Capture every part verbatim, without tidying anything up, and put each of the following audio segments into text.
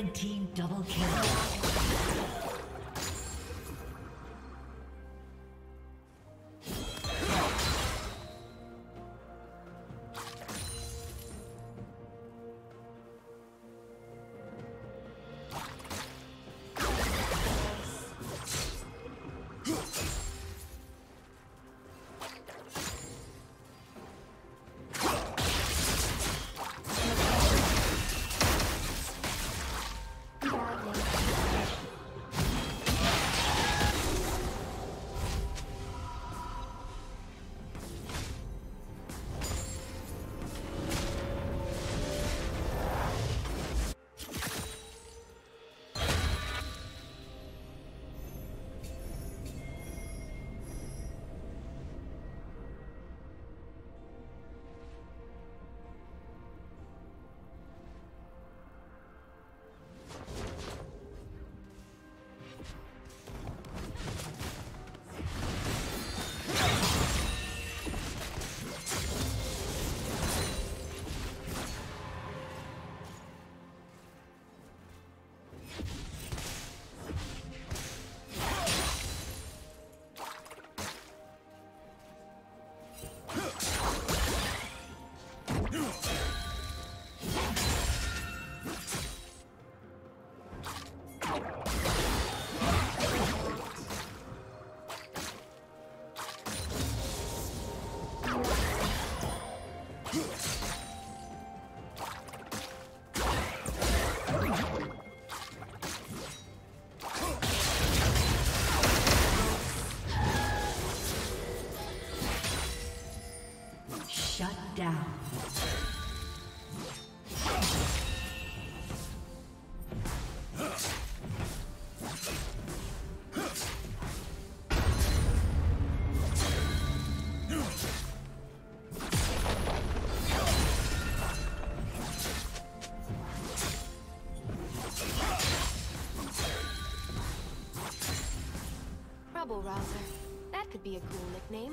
Red team double kill. Rouser. That could be a cool nickname.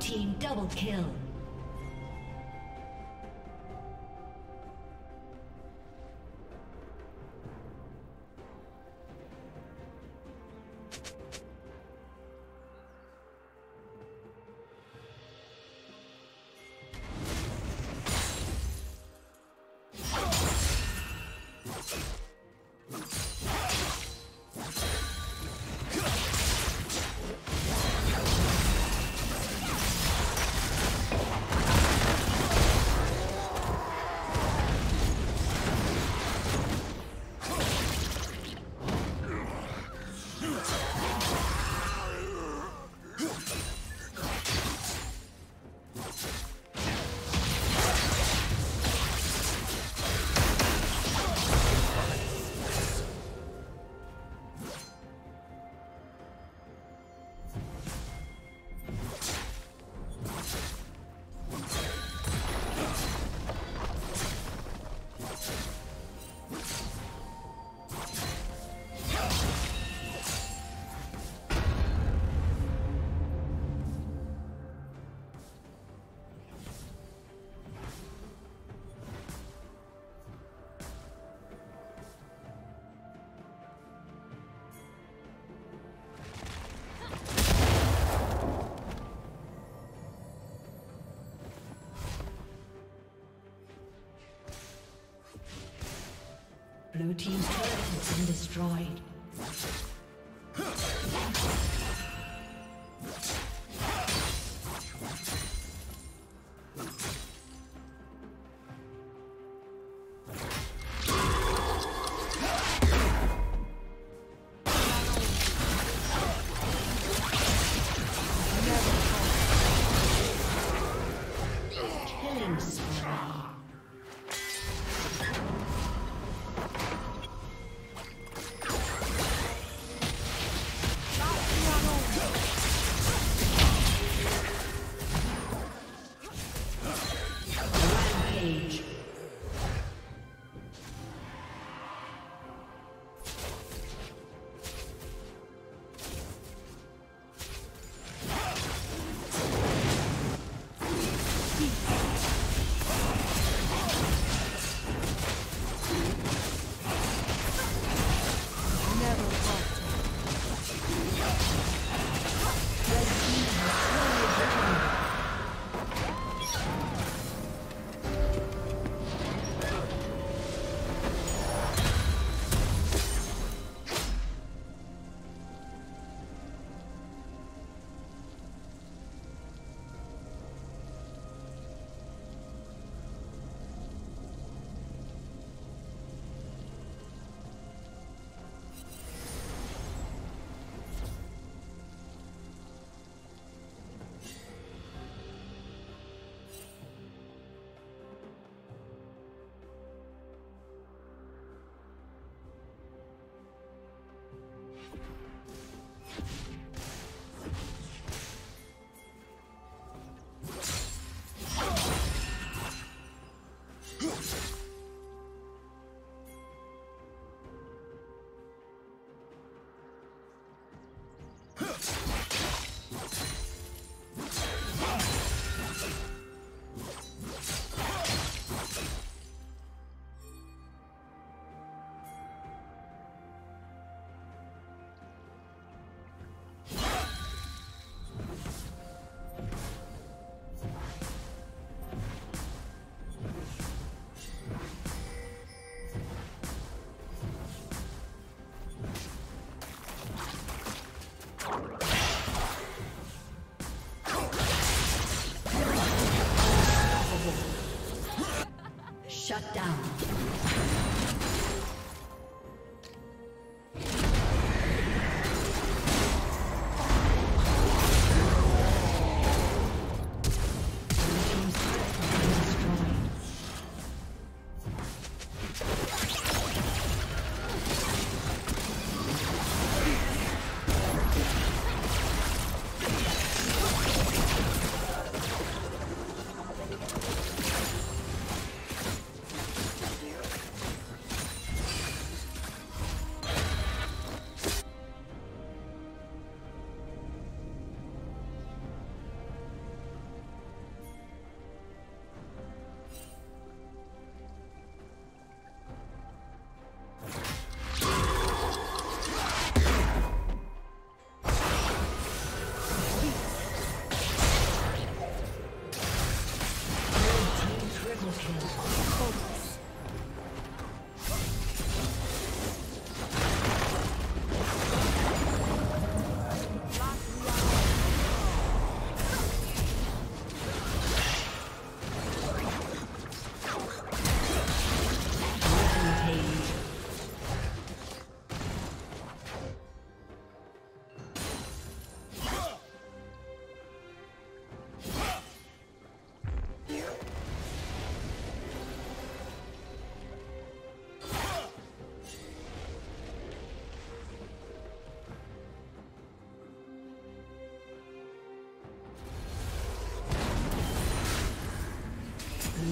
team double kill. Blue team's turret has been destroyed.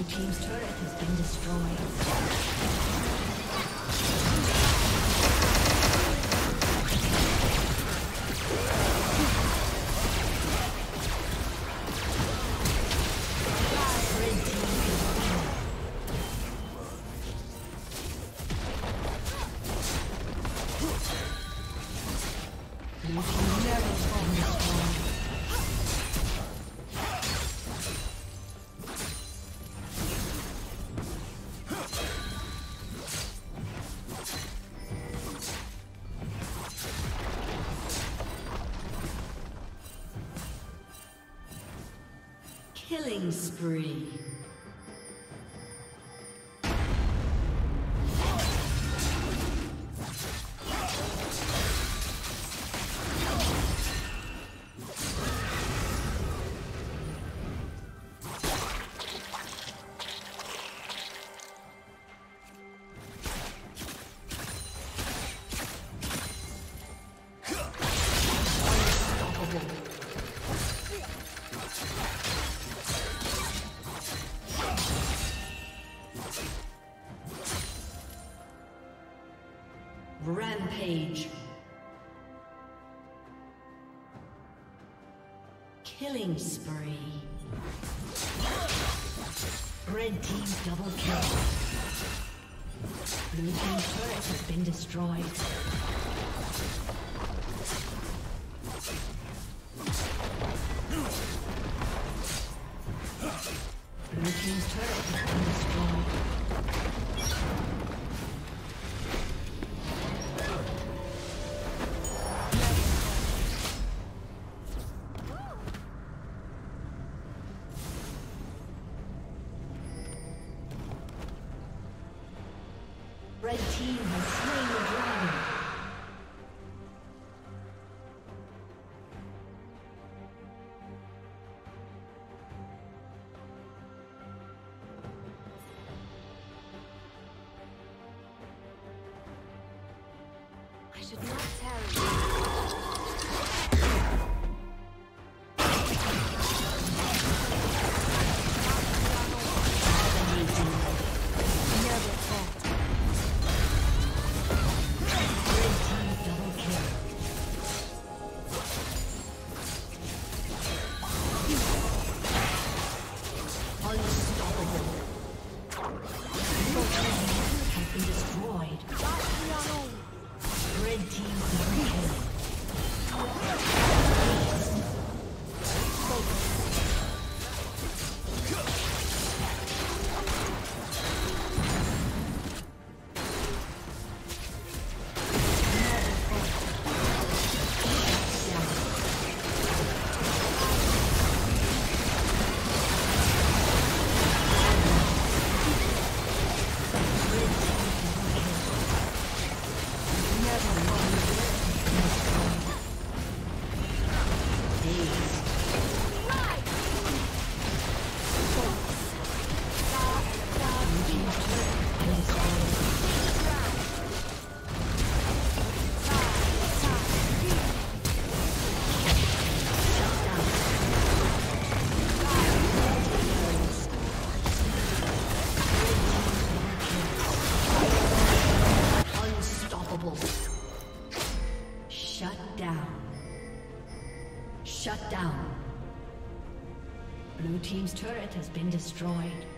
team's turret has been destroyed. Killing spree. Rampage. Killing spree. Red team double kill. Blue team turret has been destroyed. Blue team's turret has been destroyed. Red team has slain the dragon. I should not tell you. Shut down. Blue team's turret has been destroyed.